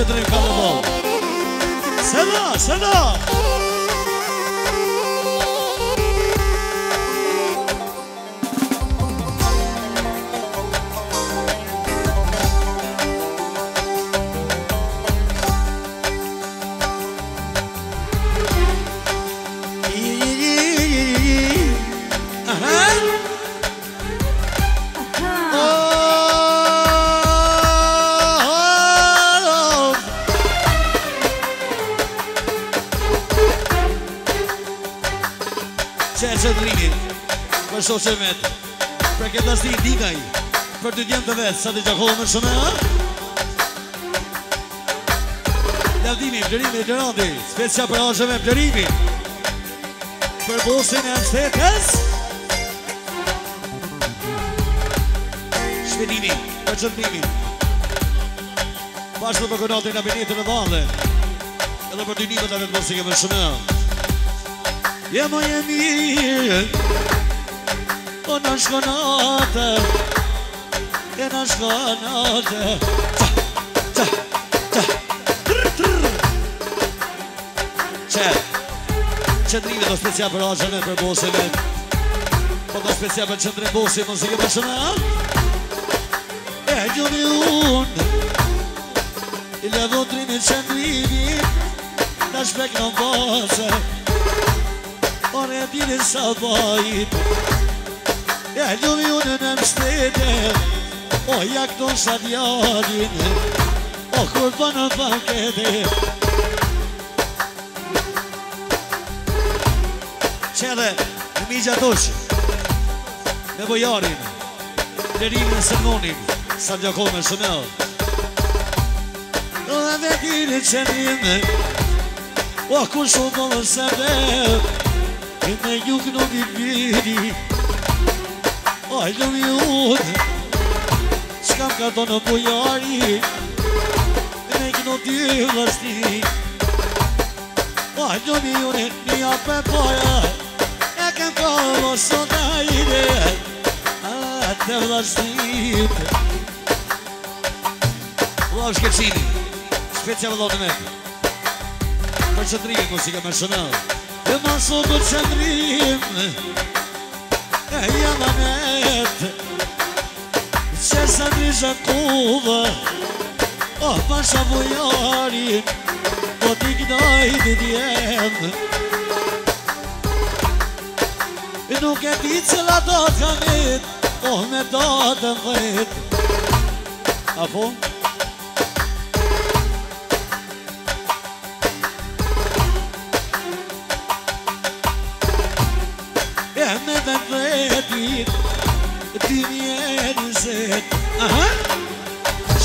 se drejmë ka më bolë. Sena, sena! Shoshe vetë, për këtë ashti i digaj, për të djemë të vetë, sa të gjakohë më shumë e Lavdimi, plërimi, lërandi, specia për asheve, plërimi, për bosin e mështetës Shvedimi, për qërtimi, bashkë për konatin e abinetën e valë, edhe për të njëmët e vetë bosin e më shumë e Jema jemi O në shkonate Qa, qa, trrr, trrr Qa, qëndrimi do specia për agjën e për bosim e Po do specia për qëndre bosim, muzike për shëna E gjoni unë I le votrimi qëndrimi Në shpek në bose O në dini sa bajit E lumi unë në mështete O jak do në shadjarin O kur po në pakete Qede në mi gjatosh Me bojarin Lerimin e sëmonin Sa gjakome shëmel Në dhe me kiri qenime O kur shumë po në sëmel E me juk nuk i biri Ai lumi unë Shkam ka do në bujari E në kënë dy vërsti Ai lumi unë Një apë e poja E kem ka o sotajde A të vërstit Vlau shkepsini Shpecja vëllonë me Për qëndrimi muzike me shënel E maso për qëndrim E jama net Qe sa grisha kuve O pasha vujarin O t'i gnoj t'i djem Nuk e ti cila do t'ka mit O me do t'em vet Apo?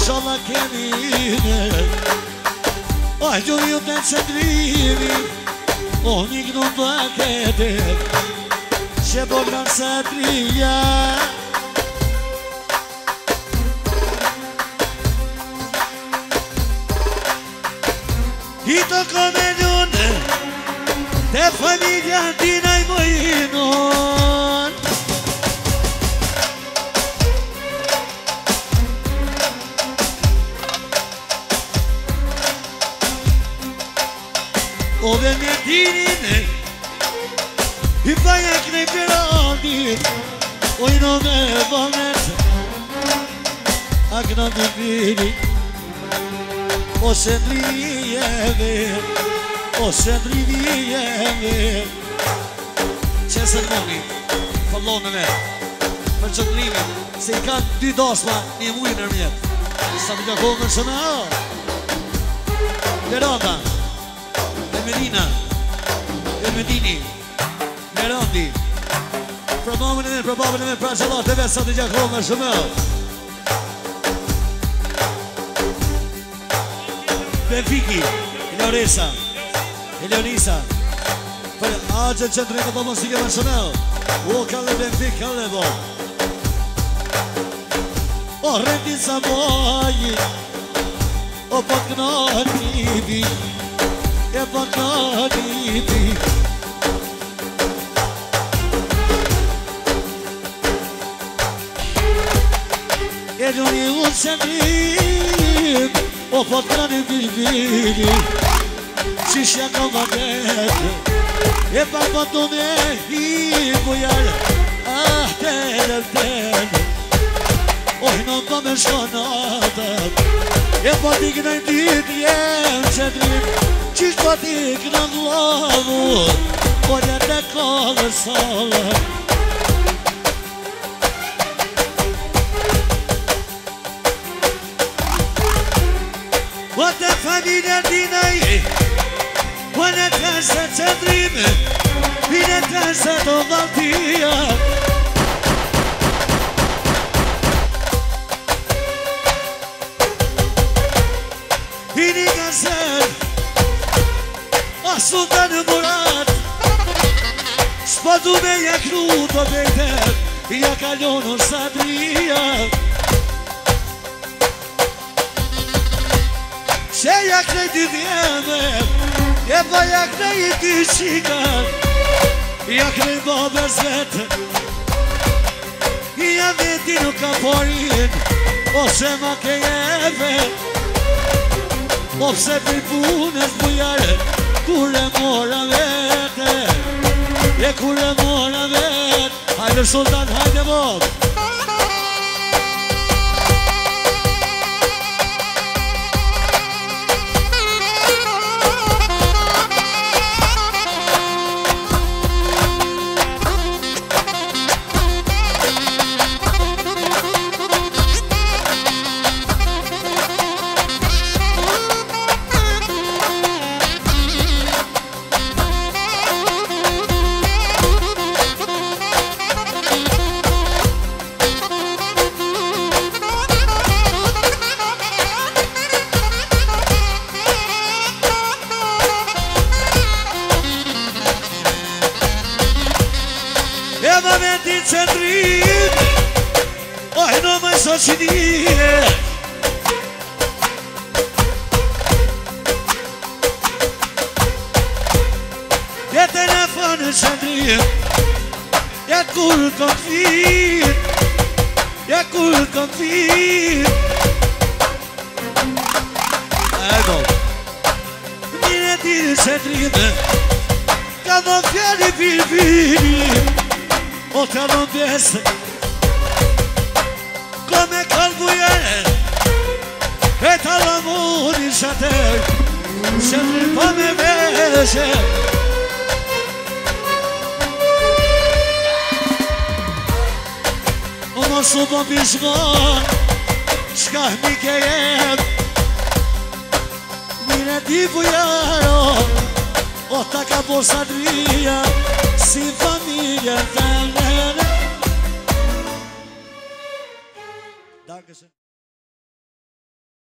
Shala kemi ime Ai gjoni u të qëndrimi O një kënë pakete Që po gran se trija I të komenjone Te familja tina i mojinon Ove me dinine I bajek në I piradit Ojno me vanet Ak në të piri O shëndrijeve O shëndrijeve Qesën moni Fallonë me Për qëndrimi Se I kanë dy dosma një mujë nërmjet Sa të gjakohë në shëna Lerata Medina, Medini, Merandi Për mamën e me, për babën e me, për qëllartë e vetë sa të gjakon nga shumel Benfiki, Eloresa, Elorisa Për agjën që ndrejnë të babën si këmë në shumel O, kallë Benfik, kallë bo O, rendin sa bojit O, po të këna njivi E bakaniti E gjoni unë qëndrim O O potrani bilbili Qishja ka ma bete E parbato me hikujar Ah, tene, tene Ojnë ndo me shonatat E patik në dit jem qedrim Qish patik në glavur Polja të kave salat Pote familia dinaj Pone tese qëndrime Pine tese do valtia Pini gazel Ah sultan murat Shpadu me ja kruto bejter Ja kalonur sadria Sejak ne divjeme, jebajak ne i dišikan Jak ne bobe zvete, ja vedinu kaporin Ose make jeve, opse pripunes bujare Kure mora vete, je kure mora vete Hajde sultan, hajde bob